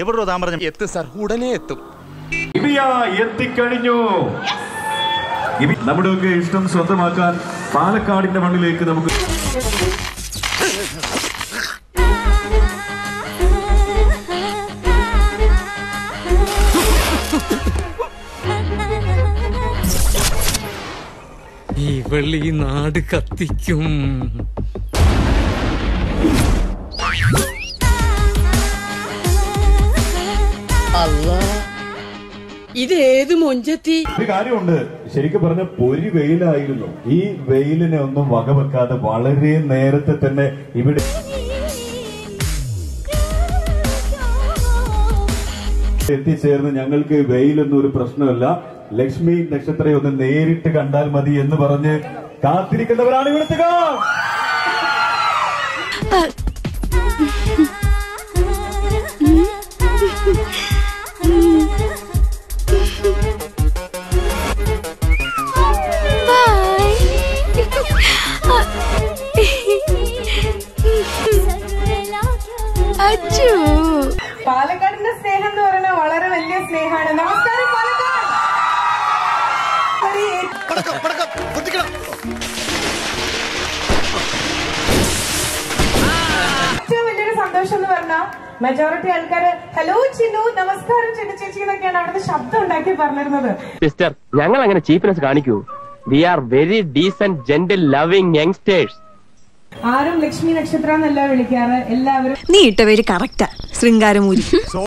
എവിടെ താൻ പറഞ്ഞു എത്തും സാർ ഉടനെ എത്തും എത്തിക്കഴിഞ്ഞു. നമ്മുടെയൊക്കെ ഇഷ്ടം സ്വന്തമാക്കാൻ പാലക്കാടിന്റെ മണ്ണിലേക്ക് നമുക്ക് ഈ വെള്ളി നാട് കത്തിക്കും. ഇത് ഏത് മൊഞ്ചത്തി ഒരു കാര്യമുണ്ട് ശരിക്കും പറഞ്ഞ പൊരി വെയിലായിരുന്നു. ഈ വെയിലിനെ ഒന്നും വകവെക്കാതെ വളരെ നേരത്തെ തന്നെ ഇവിടെ എത്തിച്ചേർന്ന് ഞങ്ങൾക്ക് വെയിലൊന്നും ഒരു പ്രശ്നമല്ല, ലക്ഷ്മി നക്ഷത്രയെ ഒന്ന് നേരിട്ട് കണ്ടാൽ മതി എന്ന് പറഞ്ഞ് കാത്തിരിക്കുന്നവരാണ് ഇവിടുത്തെ. പാലക്കാടിന്റെ സ്നേഹം എന്ന് പറയുന്നത് വളരെ വലിയ സ്നേഹമാണ്. നമസ്കാരം പാലക്കാട്. ഏറ്റവും വലിയൊരു സന്തോഷം എന്ന് പറഞ്ഞാൽ മെജോറിറ്റി ആൾക്കാര് ഹലോ ചിന്നു നമസ്കാരം ചിന്നു ചേച്ചി എന്നൊക്കെയാണ് അവിടുത്തെ ശബ്ദം ഉണ്ടാക്കി പറഞ്ഞിരുന്നത്. സിസ്റ്റർ ഞങ്ങൾ അങ്ങനെ ചീപ്പ്നെസ് കാണിക്കൂ. We are very decent gentle loving youngsters. ആരും ലക്ഷ്മി നക്ഷത്ര എന്നല്ല വിളിക്കാറ് എല്ലാവരും. നീ ഇട്ട പേര് കറക്റ്റാ ശൃംഗാരമൂരി.